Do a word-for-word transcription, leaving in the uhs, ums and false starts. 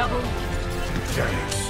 Double. Thanks.